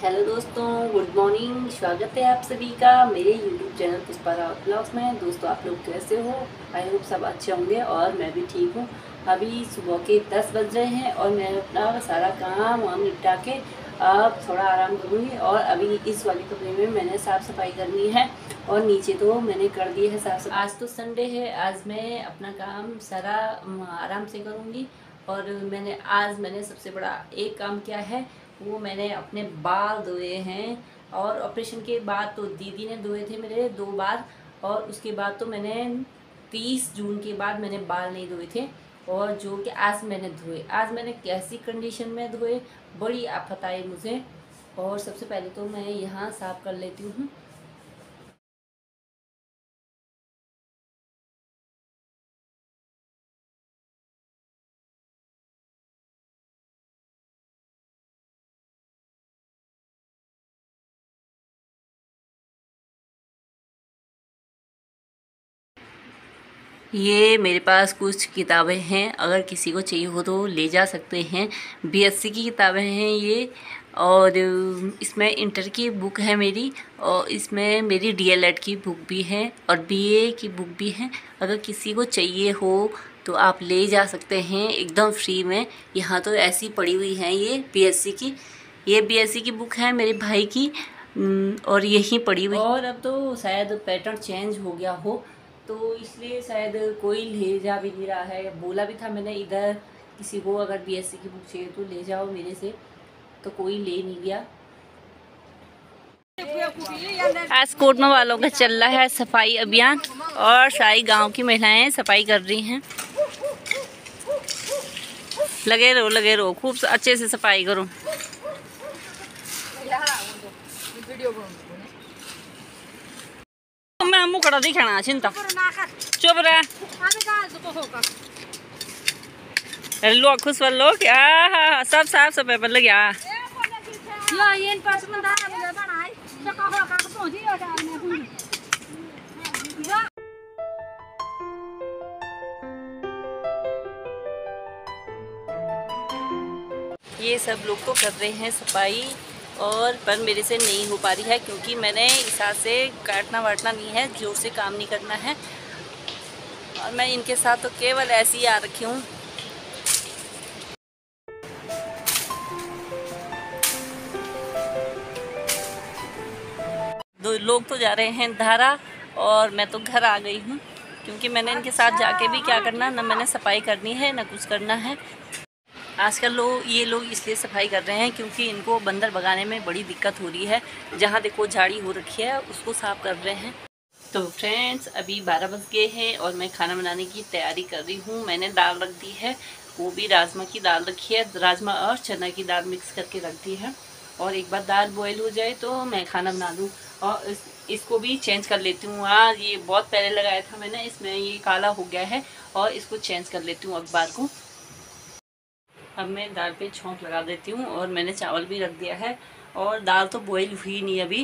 Hello दोस्तों, good morning. स्वागत है आप सभी का मेरे YouTube channel Pushpa Rawat vlogs में। दोस्तों, आप लोग कैसे हो? आई होप सब अच्छे होंगे और मैं भी ठीक हूँ। अभी सुबह के 10 बज रहे हैं और मैं अपना सारा काम वाम निपटा के अब थोड़ा आराम करूँगी। और अभी इस वाले कमरे में मैंने साफ़ सफाई करनी है और नीचे तो मैंने कर दी है साफ सफाई। आज तो संडे है, आज मैं अपना काम सारा आराम से करूँगी। और आज मैंने सबसे बड़ा एक काम किया है, वो मैंने अपने बाल धोए हैं। और ऑपरेशन के बाद तो दीदी ने धोए थे मेरे 2 बार, और उसके बाद तो मैंने 30 जून के बाद मैंने बाल नहीं धोए थे। और जो कि आज मैंने धोए, आज मैंने कैसी कंडीशन में धोए, बड़ी आफत आई मुझे। और सबसे पहले तो मैं यहाँ साफ़ कर लेती हूँ। ये मेरे पास कुछ किताबें हैं, अगर किसी को चाहिए हो तो ले जा सकते हैं। BSc की किताबें हैं ये, और इसमें इंटर की बुक है मेरी, और इसमें मेरी DLED की बुक भी है और BA की बुक भी है। अगर किसी को चाहिए हो तो आप ले जा सकते हैं एकदम फ्री में। यहाँ तो ऐसी पड़ी हुई हैं ये BSc की बुक है मेरे भाई की, और यहीं पड़ी हुई। और अब तो शायद पैटर्न चेंज हो गया हो, तो इसलिए शायद कोई ले जा भी नहीं रहा है। बोला भी था मैंने इधर किसी को, अगर BSc की बुक चाहिए तो ले जाओ मेरे से, तो कोई ले नहीं गया। आज कोटमा वालों का चल रहा है सफाई अभियान, और सारी गांव की महिलाएं सफाई कर रही हैं। लगे रहो खूब अच्छे से सफाई करो। मुकड़ा दिखाना चिंता चुप रहा लोग खुश वाल लोग सब साफ सफाई पर लग गया। ये सब लोग तो कर रहे हैं सफाई, और पर मेरे से नहीं हो पा रही है क्योंकि मैंने इस हाथ से काटना वाटना नहीं है, जोर से काम नहीं करना है। और मैं इनके साथ तो केवल ऐसी ही आ रखी हूँ। दो लोग तो जा रहे हैं धारा, और मैं तो घर आ गई हूँ क्योंकि मैंने इनके साथ जाके भी क्या करना, ना मैंने सफाई करनी है ना कुछ करना है। आजकल ये लोग इसलिए सफाई कर रहे हैं क्योंकि इनको बंदर भगाने में बड़ी दिक्कत हो रही है। जहाँ देखो झाड़ी हो रखी है, उसको साफ कर रहे हैं। तो फ्रेंड्स, अभी 12 बज गए हैं और मैं खाना बनाने की तैयारी कर रही हूँ। मैंने दाल रख दी है, वो भी राजमा की दाल रखी है, राजमा और चना की दाल मिक्स करके रख दी है। और एक बार दाल बॉयल हो जाए तो मैं खाना बना लूँ। और इसको भी चेंज कर लेती हूँ। आज ये बहुत पहले लगाया था मैंने, इसमें ये काला हो गया है और इसको चेंज कर लेती हूँ अखबार को। अब मैं दाल पे छोंक लगा देती हूँ, और मैंने चावल भी रख दिया है। और दाल तो बॉईल हुई नहीं अभी,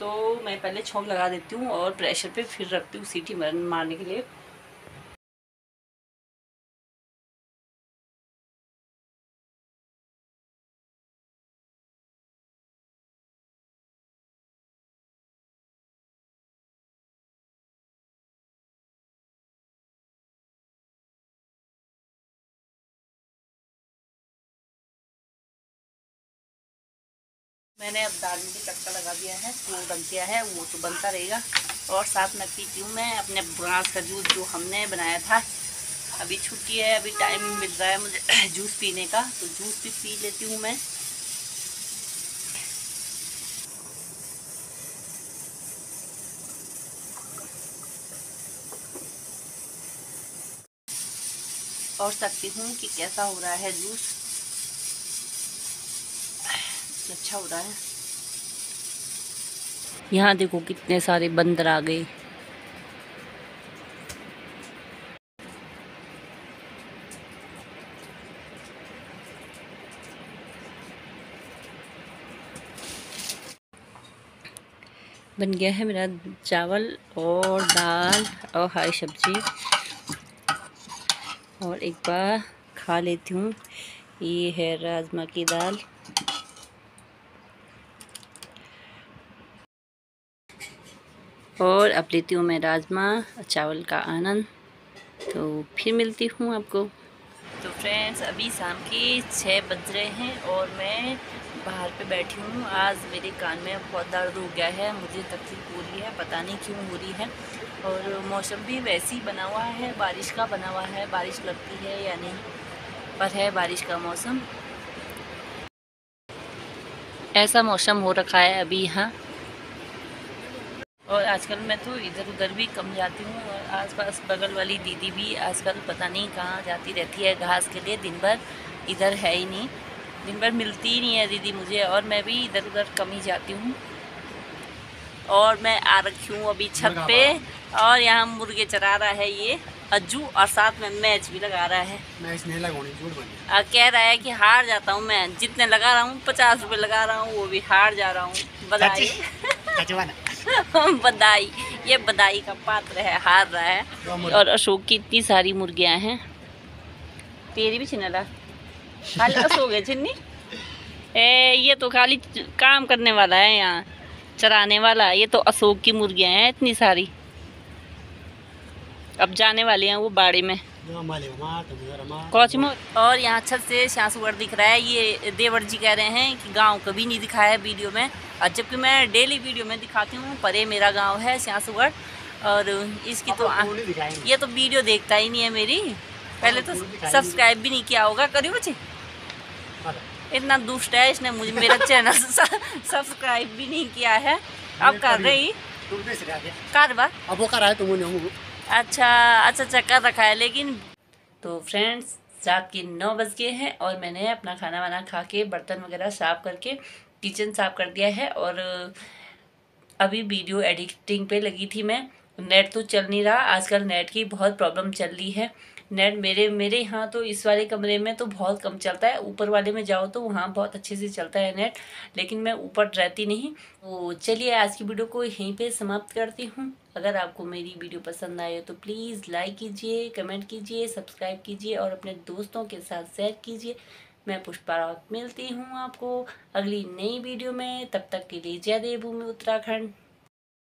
तो मैं पहले छोंक लगा देती हूँ और प्रेशर पे फिर रखती हूँ सीटी मारने के लिए। मैंने अब दाल में भी चक्का लगा दिया है, तो बन गया है, वो तो बनता रहेगा। और साथ में पीती हूँ मैं अपने ब्रांच का जूस जो हमने बनाया था। अभी छुट्टी है, अभी टाइम मिल रहा है मुझे जूस पीने का, तो जूस भी पी लेती हूँ मैं। और सकती हूँ कि कैसा हो रहा है जूस, अच्छा हो रहा है। यहाँ देखो कितने सारे बंदर आ गए। बन गया है मेरा चावल और दाल और हरी सब्जी, और एक बार खा लेती हूँ। ये है राजमा की दाल। और अब लेती हूँ मैं राजमा चावल का आनंद। तो फिर मिलती हूँ आपको। तो फ्रेंड्स अभी शाम के 6 बज रहे हैं और मैं बाहर पे बैठी हूँ। आज मेरे कान में बहुत दर्द हो गया है, मुझे तकलीफ हो रही है, पता नहीं क्यों हो रही है। और मौसम भी वैसे ही बना हुआ है, बारिश का बना हुआ है, बारिश लगती है या नहीं पर है बारिश का मौसम, ऐसा मौसम हो रखा है अभी यहाँ। और आजकल मैं तो इधर उधर भी कम जाती हूँ और आसपास बगल वाली दीदी भी आजकल पता नहीं कहाँ जाती रहती है घास के लिए, दिन भर इधर है ही नहीं, दिन भर मिलती ही नहीं है दीदी मुझे। और मैं भी इधर उधर कम ही जाती हूँ। और मैं आ रखी हूँ अभी छत पे और यहाँ मुर्गे चरा रहा है ये अज्जू और साथ में मैच भी लगा रहा है। मैच नहीं लगाऊंगी, झूठ बोल। कह रहा है कि हार जाता हूँ मैं, जितने लगा रहा हूँ 50 रुपये लगा रहा हूँ वो भी हार जा रहा हूँ। बधाई बधाई, ये बधाई का पात्र है, हार रहा है। और अशोक की इतनी सारी मुर्गियाँ हैं, तेरी भी छिनला खाल अशोक है छिन्नी। ये तो खाली काम करने वाला है यहाँ चराने वाला, ये तो अशोक की मुर्गियाँ हैं इतनी सारी। अब जाने वाले हैं वो बाड़े में कौचमोर। और यहाँ छत से सासुवर दिख रहा है। ये देवर जी कह रहे हैं कि गांव कभी नहीं दिखाया है वीडियो में, और जबकि मैं डेली वीडियो में दिखाती हूँ परे मेरा गांव है सासुवर। और इसकी तो ये तो वीडियो देखता ही नहीं है मेरी, पहले तो सब्सक्राइब भी नहीं किया होगा, करियो बच्चे इतना दुष्ट है, इसने मुझे मेरा चैनल सब्सक्राइब भी नहीं किया है। अब कर रही कारवा, अब वो कर रहा है तुमने अच्छा कर रखा है लेकिन। तो फ्रेंड्स रात के 9 बज गए हैं और मैंने अपना खाना वाना खा के बर्तन वगैरह साफ़ करके किचन साफ़ कर दिया है। और अभी वीडियो एडिटिंग पे लगी थी मैं। नेट तो चल नहीं रहा आजकल, नेट की बहुत प्रॉब्लम चल रही है। नेट मेरे यहाँ तो इस वाले कमरे में तो बहुत कम चलता है, ऊपर वाले में जाओ तो वहाँ बहुत अच्छे से चलता है नेट, लेकिन मैं ऊपर रहती नहीं। तो चलिए आज की वीडियो को यहीं पे समाप्त करती हूँ। अगर आपको मेरी वीडियो पसंद आए तो प्लीज़ लाइक कीजिए, कमेंट कीजिए, सब्सक्राइब कीजिए और अपने दोस्तों के साथ शेयर कीजिए। मैं पुष्पा रावत मिलती हूँ आपको अगली नई वीडियो में, तब तक के लिए जय देवभूमि उत्तराखंड।